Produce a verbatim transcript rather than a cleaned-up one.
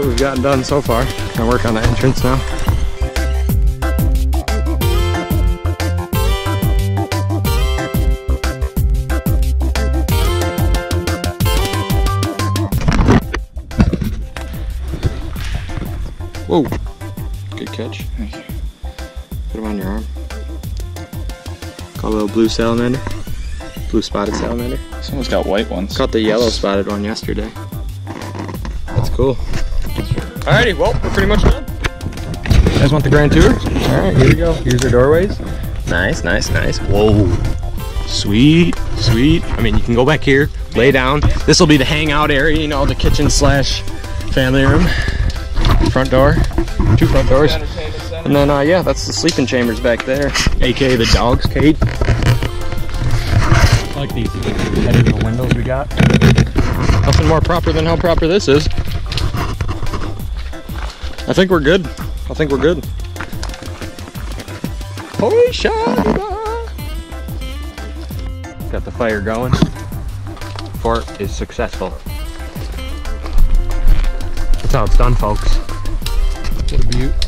What we've gotten done so far. Gonna work on the entrance now. Whoa! Good catch. Thank you. Put him on your arm. Caught a little blue salamander. Blue spotted salamander. This one's got white ones. Caught the yellow spotted one yesterday. That's cool. Alrighty, well, we're pretty much done. You guys want the grand tour? Alright, here we go. Here's our doorways. Nice, nice, nice. Whoa. Sweet, sweet. I mean, you can go back here, lay down. This will be the hangout area, you know, the kitchen slash family room. Front door. Two front doors. And then, uh, yeah, that's the sleeping chambers back there, aka the dog's cage. I like these edible windows we got. Nothing more proper than how proper this is. I think we're good. I think we're good. Holy shit! Got the fire going. Fort is successful. That's how it's done, folks. What a beaut.